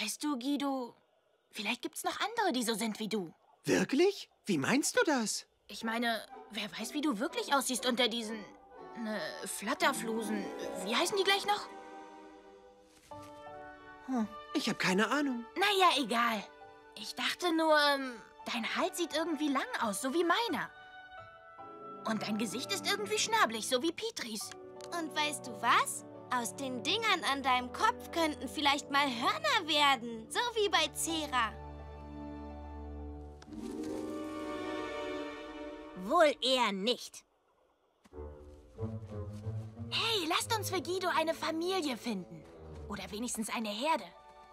Weißt du, Guido, vielleicht gibt's noch andere, die so sind wie du. Wirklich? Wie meinst du das? Ich meine, wer weiß, wie du wirklich aussiehst unter diesen Flatterflusen. Wie heißen die gleich noch? Hm, ich habe keine Ahnung. Naja, egal. Ich dachte nur, dein Hals sieht irgendwie lang aus, so wie meiner. Und dein Gesicht ist irgendwie schnabelig, so wie Petries. Und weißt du was? Aus den Dingern an deinem Kopf könnten vielleicht mal Hörner werden, so wie bei Cera. Wohl eher nicht. Hey, lasst uns für Guido eine Familie finden. Oder wenigstens eine Herde.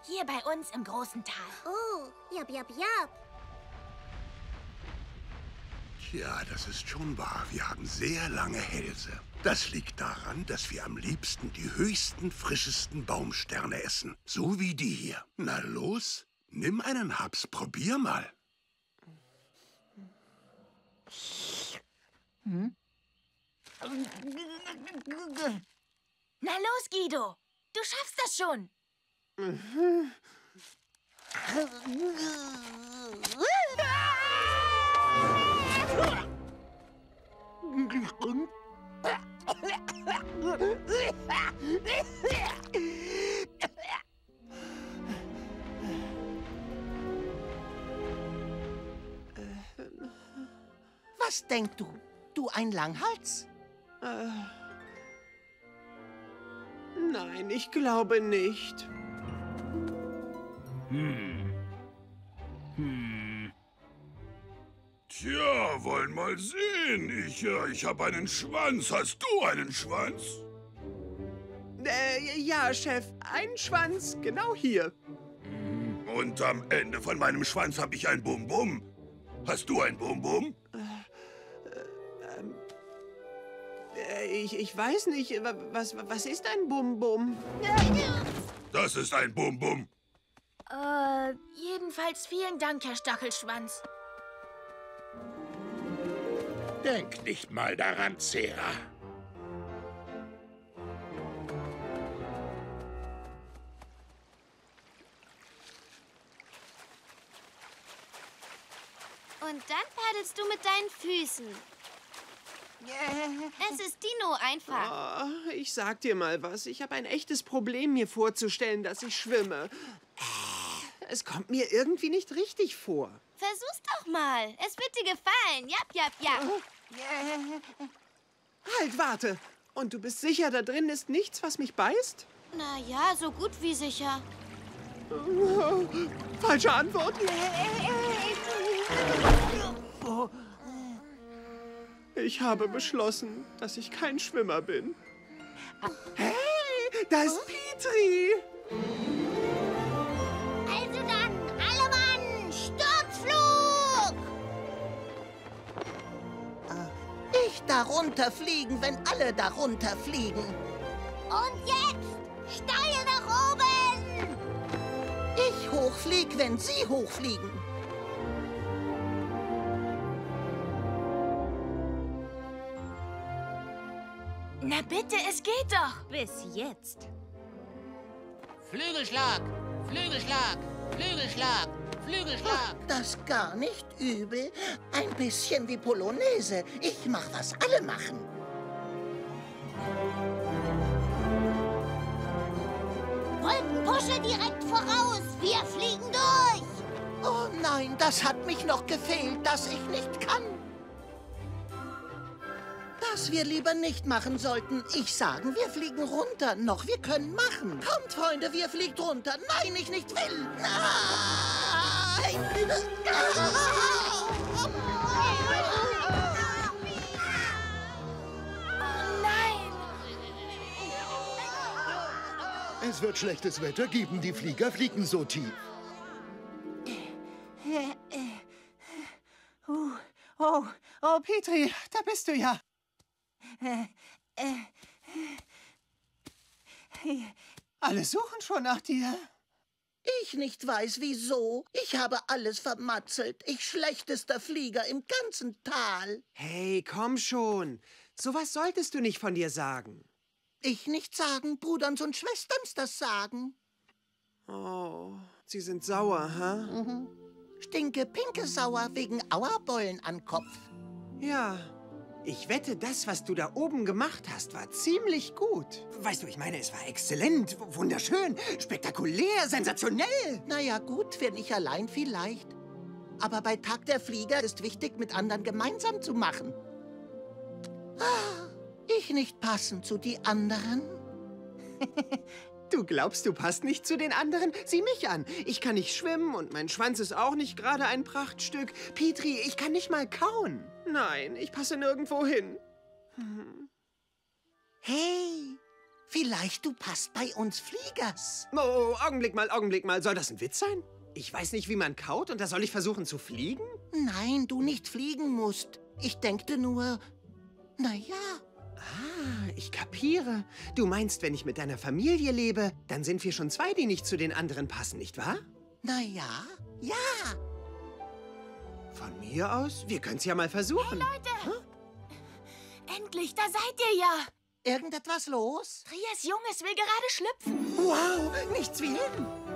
Hier bei uns im großen Tal. Oh, jab, jab, jab. Ja, das ist schon wahr. Wir haben sehr lange Hälse. Das liegt daran, dass wir am liebsten die höchsten, frischesten Baumsterne essen. So wie die hier. Na los, nimm einen Haps, probier mal. Hm? Na los, Guido. Du schaffst das schon. Mhm. Was denkst du? Du ein Langhals? Nein, ich glaube nicht. Tja, wollen mal sehen. Ich habe einen Schwanz. Hast du einen Schwanz? Ja, Chef. Einen Schwanz, genau hier. Und am Ende von meinem Schwanz habe ich ein Bum-Bum. Hast du ein Bum-Bum? Ich weiß nicht. Was ist ein Bum-Bum? Das ist ein Bum-Bum. Jedenfalls vielen Dank, Herr Stachelschwanz. Denk nicht mal daran, Cera. Und dann paddelst du mit deinen Füßen. Es ist Dino einfach. Oh, ich sag dir mal was. Ich habe ein echtes Problem, mir vorzustellen, dass ich schwimme. Es kommt mir irgendwie nicht richtig vor. Versuch's doch mal. Es wird dir gefallen. Jap, jap, jap. Oh. Halt, warte. Und du bist sicher, da drin ist nichts, was mich beißt? Na ja, so gut wie sicher. Oh. Falsche Antwort. Oh. Ich habe beschlossen, dass ich kein Schwimmer bin. Hey, da ist Petrie. Also dann, alle Mann, Sturzflug! Ich darunter fliegen, wenn alle darunter fliegen. Und jetzt, steil nach oben! Ich hochflieg, wenn Sie hochfliegen. Na bitte, es geht doch! Bis jetzt. Flügelschlag! Flügelschlag! Flügelschlag! Flügelschlag! Ach, das ist gar nicht übel. Ein bisschen wie Polonaise. Ich mach, was alle machen. Wolkenpusche direkt voraus! Wir fliegen durch! Oh nein, das hat mich noch gefehlt, dass ich nicht kann. Was wir lieber nicht machen sollten. Ich sagen, wir fliegen runter. Noch, wir können machen. Kommt, Freunde, wir fliegt runter. Nein, ich nicht will. Nein! Oh nein! Es wird schlechtes Wetter geben. Die Flieger fliegen so tief. Oh, Petrie, da bist du ja. Alle suchen schon nach dir. Ich nicht weiß, wieso. Ich habe alles vermatzelt. Ich schlechtester Flieger im ganzen Tal. Hey, komm schon. Sowas solltest du nicht von dir sagen. Ich nicht sagen, Bruderns und Schwesterns das sagen. Oh... Sie sind sauer, ha? Mhm. Stinke, pinke sauer wegen Auerbollen am Kopf. Ja. Ich wette, das, was du da oben gemacht hast, war ziemlich gut. Weißt du, ich meine, es war exzellent, wunderschön, spektakulär, sensationell. Naja, gut, für mich allein vielleicht. Aber bei Tag der Flieger ist wichtig, mit anderen gemeinsam zu machen. Ah, ich nicht passend zu die anderen. Du glaubst, du passt nicht zu den anderen? Sieh mich an. Ich kann nicht schwimmen und mein Schwanz ist auch nicht gerade ein Prachtstück. Petrie, ich kann nicht mal kauen. Nein, ich passe nirgendwo hin. Hey, vielleicht du passt bei uns Fliegers. Oh, Augenblick mal, Augenblick mal. Soll das ein Witz sein? Ich weiß nicht, wie man kaut und da soll ich versuchen zu fliegen? Nein, du nicht fliegen musst. Ich denkte nur, naja. Ah, ich kapiere. Du meinst, wenn ich mit deiner Familie lebe, dann sind wir schon zwei, die nicht zu den anderen passen, nicht wahr? Na ja, ja. Von mir aus? Wir können's ja mal versuchen. Hey, Leute! Hm? Endlich, da seid ihr ja. Irgendetwas los? Rias Junges will gerade schlüpfen. Wow, nichts wie hin.